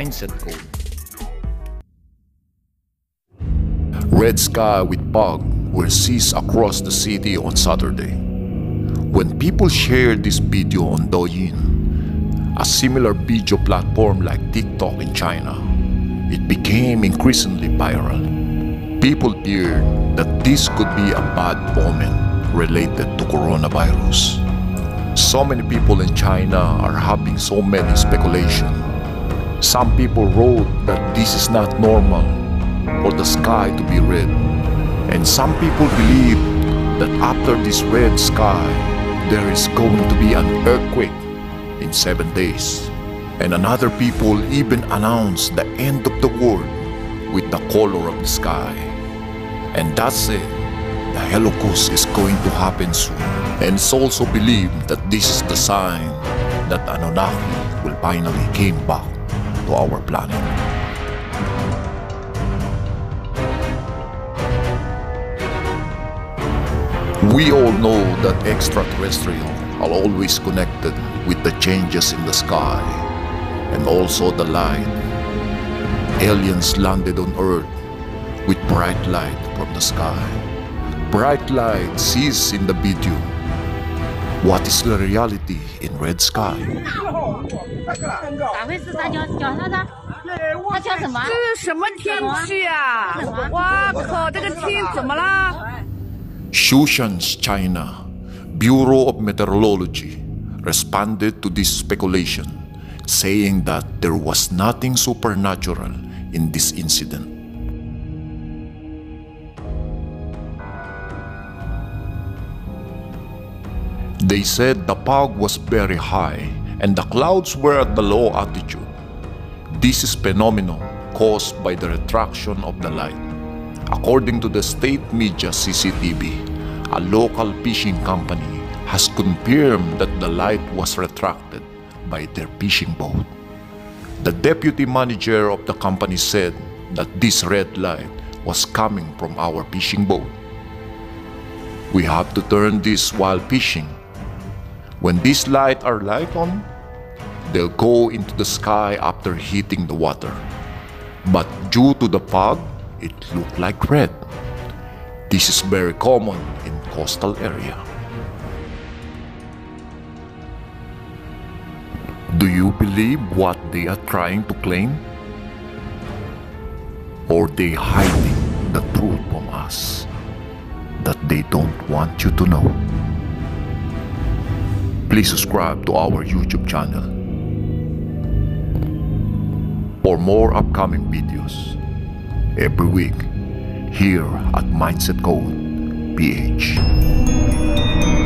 Mindset Code. Red sky with fog will cease across the city on Saturday. When people share this video on Douyin, a similar video platform like TikTok in China, it became increasingly viral. People feared that this could be a bad omen related to coronavirus. So many people in China are having so many speculation. Some people wrote that this is not normal for the sky to be red. And some people believe that after this red sky, there is going to be an earthquake in 7 days. And another people even announced the end of the world with the color of the sky. And that's it. The Holocaust is going to happen soon. And it's also believed that this is the sign that Anunnaki will finally came back to our planet. We all know that extraterrestrial are always connected with the changes in the sky and also the light. Aliens landed on Earth with bright light from the sky. Bright light sees in the video. What is the reality in red sky? Zhoushan's China Bureau of Meteorology responded to this speculation, saying that there was nothing supernatural in this incident. They said the fog was very high and the clouds were at the low altitude. This is phenomenon caused by the retraction of the light. According to the state media CCTV, a local fishing company has confirmed that the light was retracted by their fishing boat. The deputy manager of the company said that this red light was coming from our fishing boat. We have to turn this while fishing. When these lights are light on, they'll go into the sky after hitting the water. But due to the fog, it looked like red. This is very common in coastal area. Do you believe what they are trying to claim? Or they hiding the truth from us that they don't want you to know? Please subscribe to our YouTube channel for more upcoming videos every week here at Mindset Code PH.